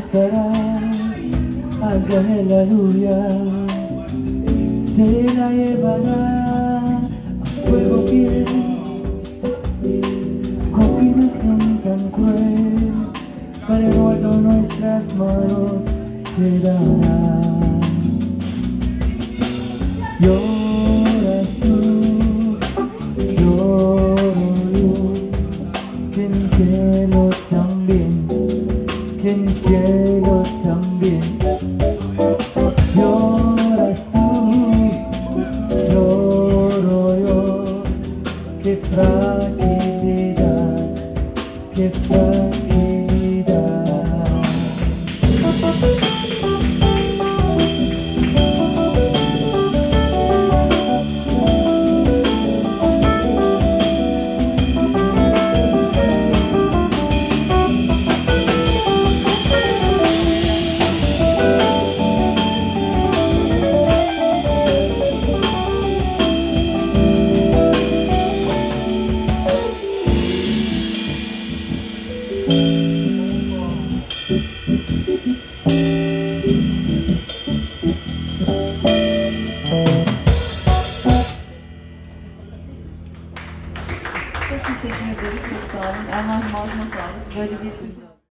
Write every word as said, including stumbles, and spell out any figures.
estará, algo en la lluvia se la llevará a fuego fiel, combinación tan cruel, para el vuelo nuestras manos quedará. Lloras tú, lloro yo, que en cielo también, que en cielo también. Lloras tú, lloro yo, que fragilidad, que fragilidad. Çok teşekkür ederiz, çok sağ olun. Erman Mazma sağlık. Böyle bir siz...